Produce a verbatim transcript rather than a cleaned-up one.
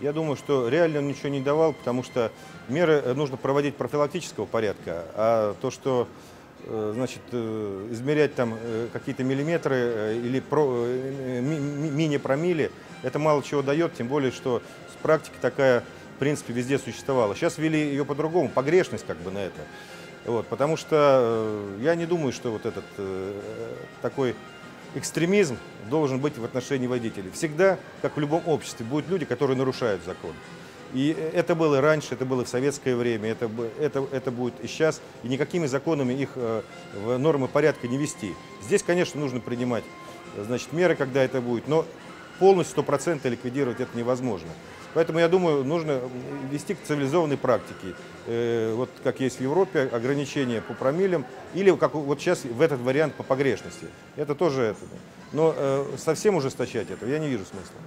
Я думаю, что реально он ничего не давал, потому что меры нужно проводить профилактического порядка, а то, что значит, измерять там какие-то миллиметры или мини-промили, это мало чего дает, тем более, что практика такая, в принципе, везде существовала. Сейчас ввели ее по-другому, погрешность как бы на это. Вот, потому что я не думаю, что вот этот такой экстремизм должен быть в отношении водителей. Всегда, как в любом обществе, будут люди, которые нарушают закон. И это было раньше, это было в советское время, это, это, это будет и сейчас. И никакими законами их э, в нормы порядка не вести. Здесь, конечно, нужно принимать, значит, меры, когда это будет, но полностью сто процентов ликвидировать это невозможно. Поэтому, я думаю, нужно вести к цивилизованной практике. Э, вот как есть в Европе, ограничения по промиллям, или как вот сейчас в этот вариант по погрешности. Это тоже это. Но э, совсем ужесточать это я не вижу смысла.